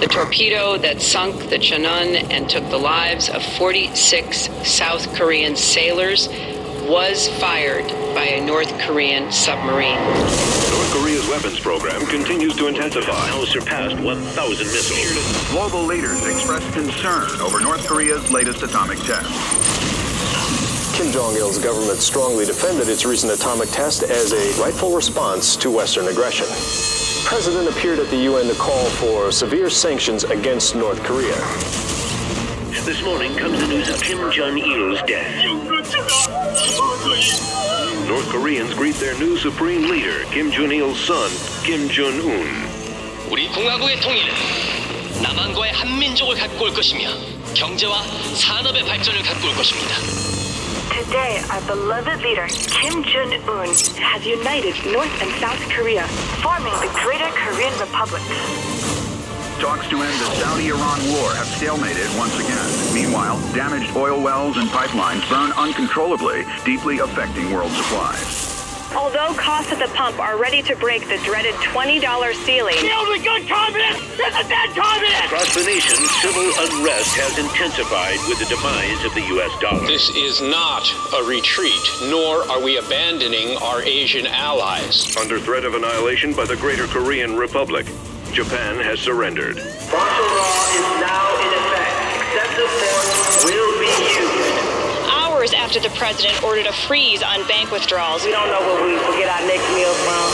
the torpedo that sunk the Chonan and took the lives of 46 South Korean sailors was fired by a North Korean submarine. North Korea's weapons program continues to intensify. Now surpassed 1,000 missiles. Global leaders expressed concern over North Korea's latest atomic test. Kim Jong-il's government strongly defended its recent atomic test as a rightful response to Western aggression. The president appeared at the UN to call for severe sanctions against North Korea. This morning comes the news of Kim Jong-il's death. North Koreans greet their new supreme leader, Kim Jong-il's son, Kim Jong-un. 우리 공화국의 통일은 남한과의 한민족을 갖고 올 것이며 경제와 산업의 발전을 갖고 올 것입니다. Today, our beloved leader, Kim Jong-un, has united North and South Korea, forming the Greater Korean Republic. Talks to end the Saudi-Iran war have stalemated once again. Meanwhile, damaged oil wells and pipelines burn uncontrollably, deeply affecting world supplies. Although costs at the pump are ready to break the dreaded $20 ceiling... Kill the good communist! It's a dead communist! Across the nation, civil unrest has intensified with the demise of the U.S. dollar. This is not a retreat, nor are we abandoning our Asian allies. Under threat of annihilation by the Greater Korean Republic, Japan has surrendered. Martial law is now in effect. Excessive force will be used. Hours after the president ordered a freeze on bank withdrawals. We don't know where we will get our next meal from.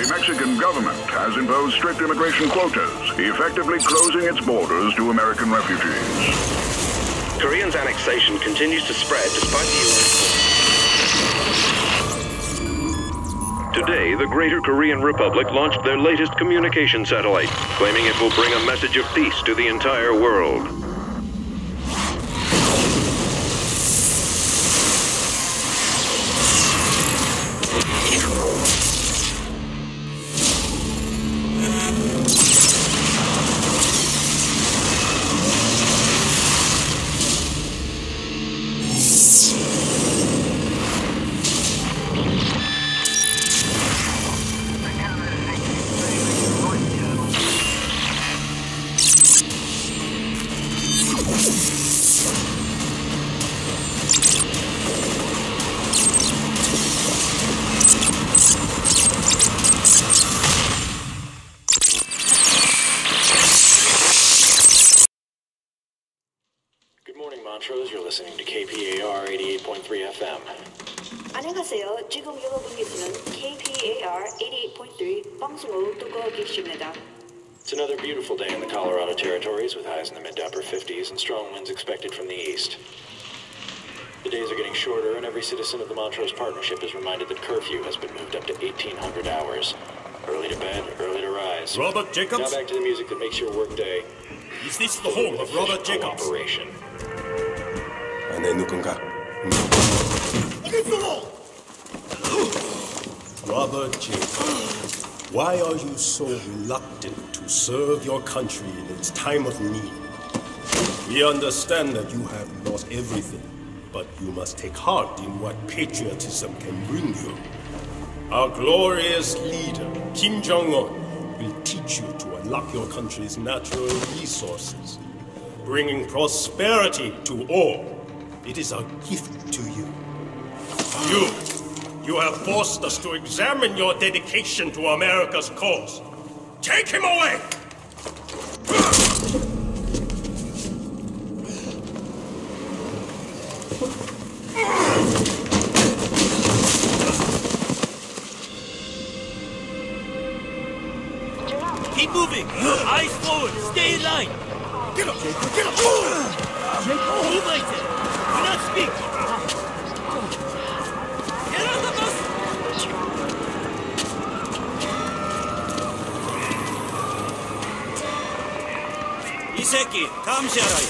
The Mexican government has imposed strict immigration quotas, effectively closing its borders to American refugees. Koreans' annexation continues to spread despite the U.S. Today, the Greater Korean Republic launched their latest communication satellite, claiming it will bring a message of peace to the entire world. Montrose, you're listening to KPAR 88.3 FM. 안녕하세요. 지금 여러분께서는 KPAR 88.3 방송을 듣고 계십니다. It's another beautiful day in the Colorado territories with highs in the mid to upper 50s and strong winds expected from the east. The days are getting shorter and every citizen of the Montrose Partnership is reminded that curfew has been moved up to 1,800 hours. Early to bed, early to rise. Robert Jacobs? Now back to the music that makes your work day. Is this the home of Robert Jacobs? Operation. 내 누군가. Robert Jacobs, why are you so reluctant to serve your country in its time of need? We understand that you have lost everything, but you must take heart in what patriotism can bring you. Our glorious leader, Kim Jong-un, will teach you to unlock your country's natural resources, bringing prosperity to all. It is a gift to you. You have forced us to examine your dedication to America's cause. Take him away! Keep moving! Eyes forward! Stay in line! Get up, Jacob! Get up! Move like it! Do not speak! Get on the bus! Iseki, come, Sharai.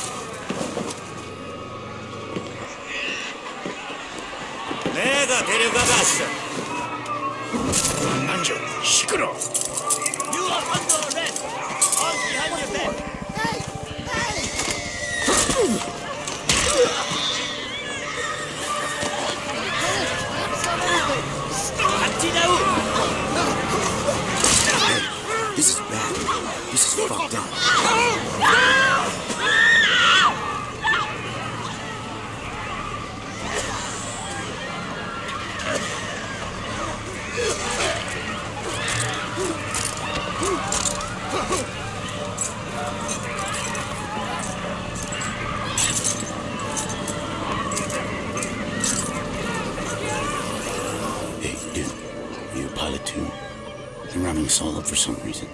Mega Terugagasa! Nanjo, Shikuro! You are under arrest! All behind your back! Hey! Hey! Stop! Stop! Stop! They're rounding us all up for some reason.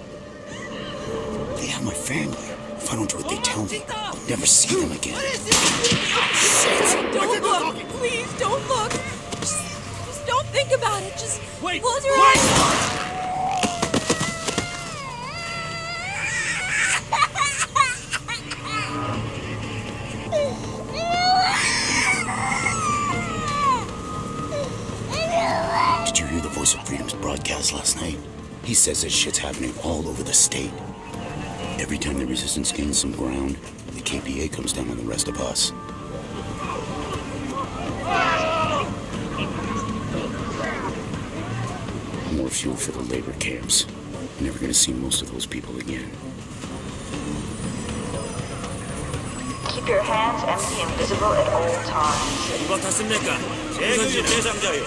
They have my family. If I don't do what they tell me, I'll never see them again. What is this? Shit! Don't look! Please, don't look! Just don't think about it. Just wait. Close your eyes. Last night, he says this shit's happening all over the state. Every time the resistance gains some ground, the KPA comes down on the rest of us. More fuel for the labor camps. You're never gonna see most of those people again. Keep your hands empty and visible at all times. 무엇하십니까? 대군지 대장자요.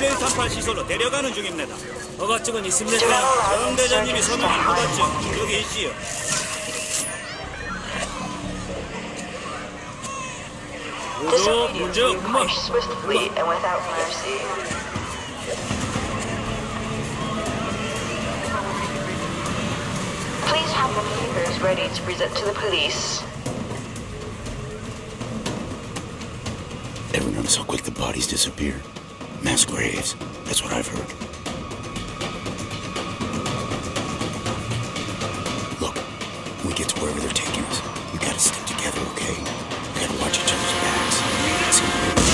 1138 시설로 데려가는 중입니다. 허가증은 있습니까? 정대장님이 서명한 허가증 여기 있지요. 구조 문제 없구만. Please have the papers ready to present to the police. Everyone notice how quick the bodies disappear. Mass graves. That's what I've heard. Look, when we get to wherever they're taking us, we gotta stick together, okay? We gotta watch each other's backs.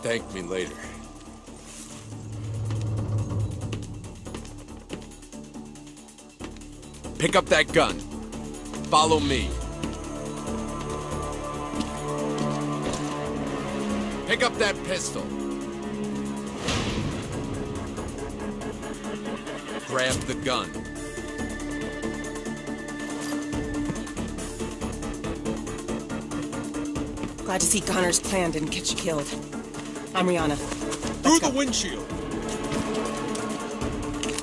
Thank me later. Pick up that gun. Follow me. Pick up that pistol. Grab the gun. Glad to see Connor's plan didn't get you killed. I'm Rianna. Through the windshield!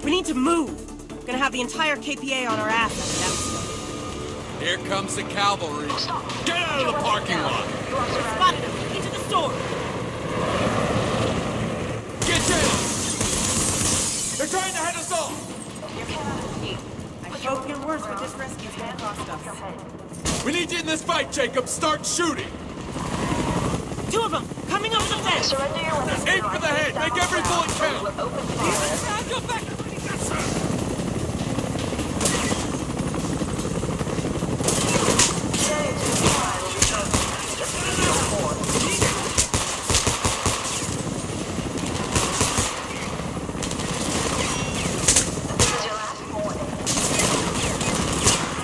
We need to move! We're gonna have the entire KPA on our ass after that. Here comes the cavalry. Stop. Get out of the parking lot! Spotted him! Into the store! Get down! They're trying to head us off! You cannot leave. I hope your words with this rescue stand lost us. We need you in this fight, Jacob! Start shooting! Two of them! Coming up the head! Aim for the head! Make every bullet count! Go back!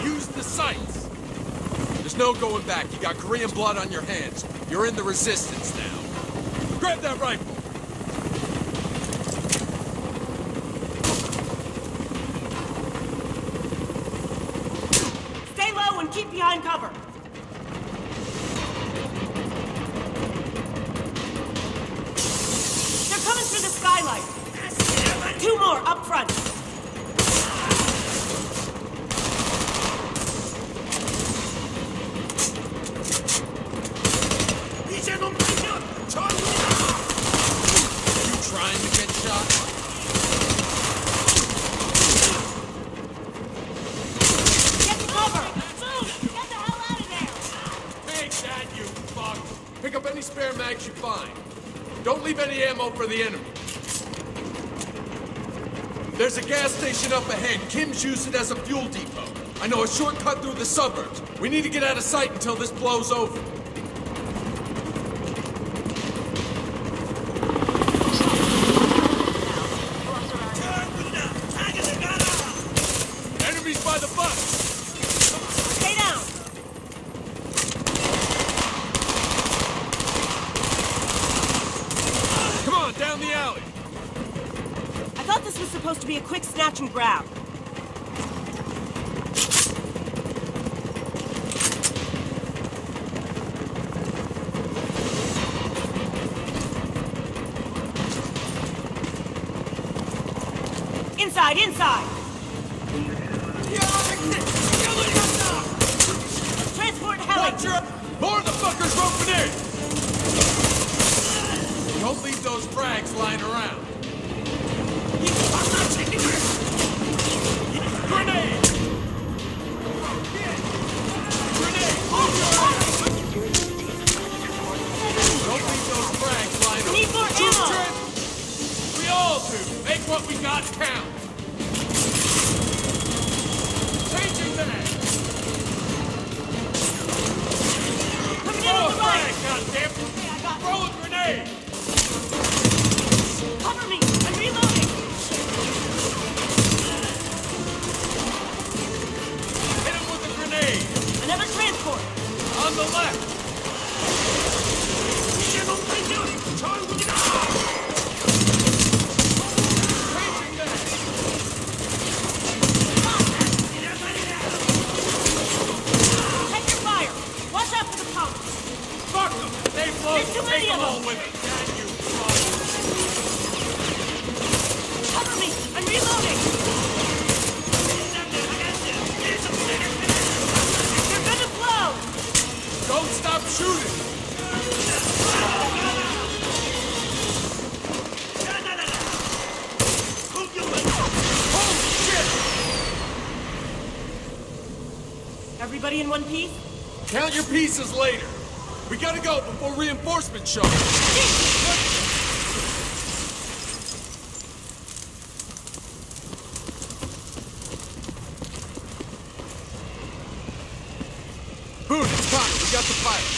Use the sights! There's no going back. You got Korean blood on your hands. You're in the resistance now. Grab that rifle! Stay low and keep behind cover! They're coming through the skylight! Two more up front! For the enemy. There's a gas station up ahead. Kim's used it as a fuel depot. I know a shortcut through the suburbs. We need to get out of sight until this blows over. Enemies by the bus! Stay down! Down the alley. I thought this was supposed to be a quick snatch and grab. Inside, inside! Transport heli! More of the fuckers roping in! Don't leave those frags lying around. I'm not taking this! Grenade! Grenade! Hold your ass! Don't leave those frags lying around. Need more ammo! Make what we got count. Changing the net. Coming in on the right. Goddamn! Okay, I got. Throw a grenade. Cover me. I'm reloading. Hit him with a grenade. Another transport. On the left. Everybody in one piece? Count your pieces later. We gotta go before reinforcements show up. Boone, it's Connor. We got the fire.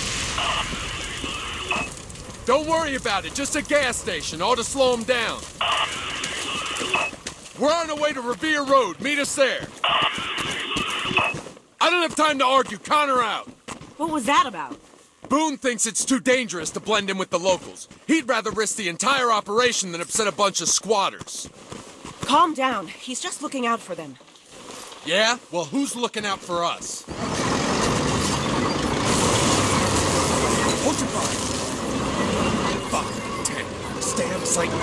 Don't worry about it. Just a gas station. Ought to slow them down. We're on our way to Revere Road. Meet us there. I don't have time to argue. Connor out. What was that about? Boone thinks it's too dangerous to blend in with the locals. He'd rather risk the entire operation than upset a bunch of squatters. Calm down. He's just looking out for them. Yeah? Well, who's looking out for us? Hold your fire. Fuck. 10. Stamp site 2.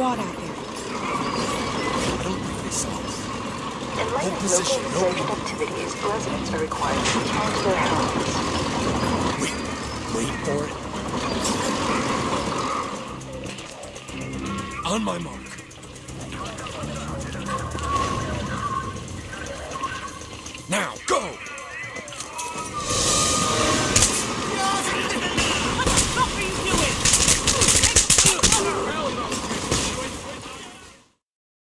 Out there. I don't think they saw us. In light of local insurgent activities, residents are required to return to their homes. Wait for it. On my mark.